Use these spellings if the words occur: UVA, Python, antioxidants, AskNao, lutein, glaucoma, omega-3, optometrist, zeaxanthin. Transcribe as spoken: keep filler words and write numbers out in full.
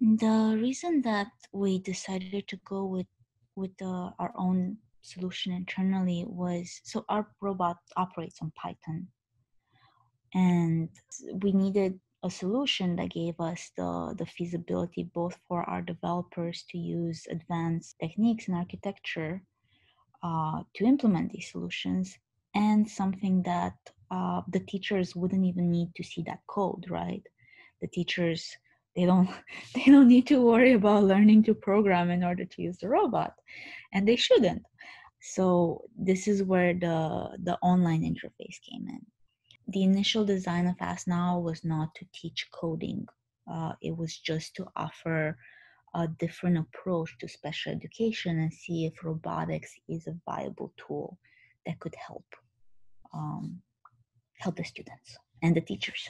The reason that we decided to go with with the, our own solution internally was, so our robot operates on Python, and we needed a solution that gave us the, the feasibility both for our developers to use advanced techniques in architecture uh, to implement these solutions, and something that uh, the teachers wouldn't even need to see that code, right? The teachers, they don't, they don't need to worry about learning to program in order to use the robot, and they shouldn't. So this is where the, the online interface came in. The initial design of AskNao was not to teach coding. Uh, it was just to offer a different approach to special education and see if robotics is a viable tool that could help um, help the students and the teachers.